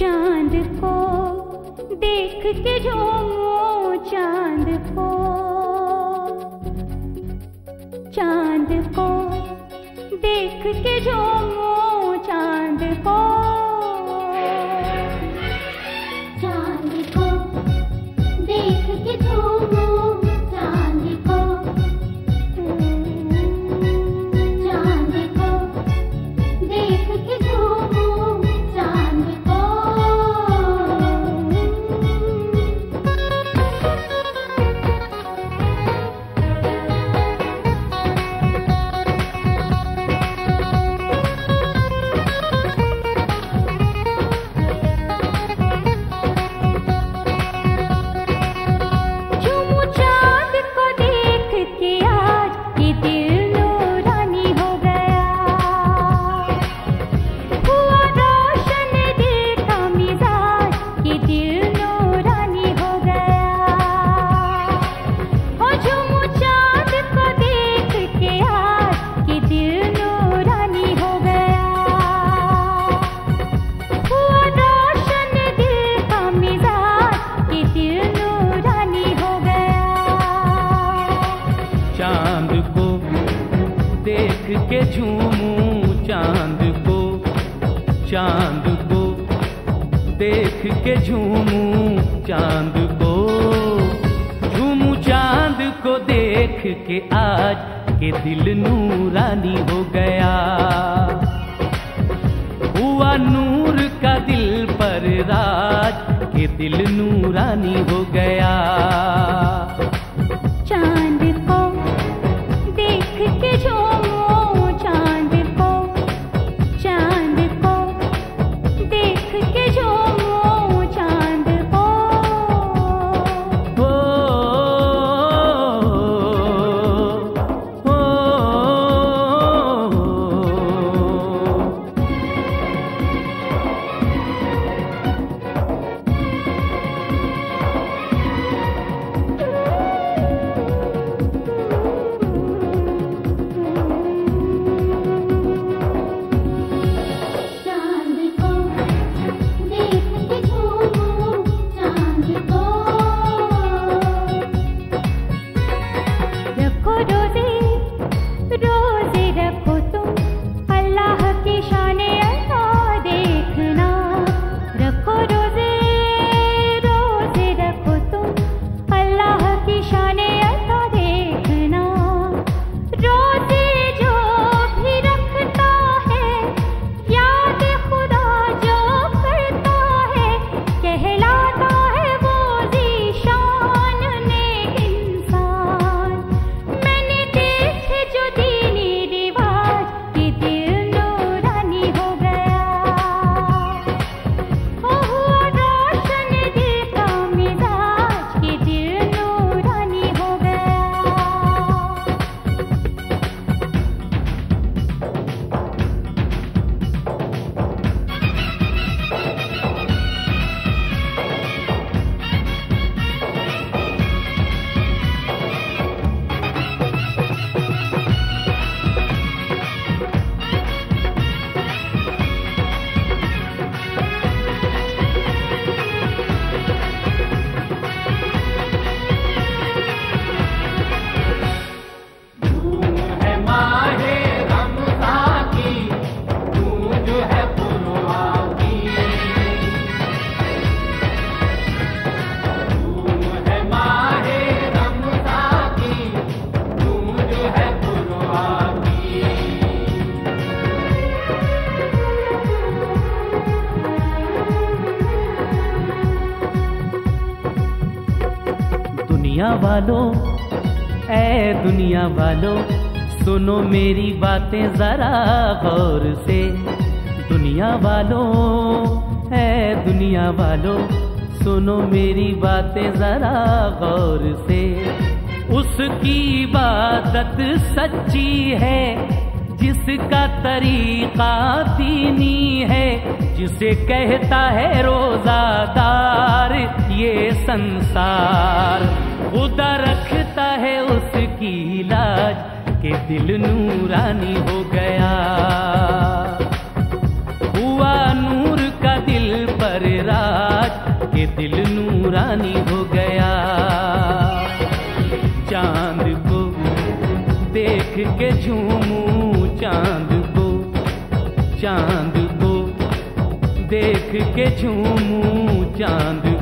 चांद को देख के झूमो, चांद को, चांद को देख के झूमो, चांद को, चांद को देख के झूमो। देख के झूमूं चांद को, चांद को देख के झूमूं चांद को, झूमूं चांद को देख के आज के दिल नूरानी हो गया। हुआ नूर का दिल पर राज के दिल नूरानी हो गया। चांद को देख के झूमूं, दुनिया वालों, ऐ दुनिया वालों, सुनो मेरी बातें जरा गौर से। दुनिया वालों, ऐ दुनिया वालों, सुनो मेरी बातें जरा गौर से। उसकी इबादत सच्ची है जिसका तरीका दीनी है, जिसे कहता है रोजादार ये संसार। खुदा रखता है उसकी लाज के दिल नूरानी हो गया। हुआ नूर का दिल पर करे राज के दिल नूरानी हो गया। चांद को देख के झूमूं, चांद को देख के झूमूं, चांद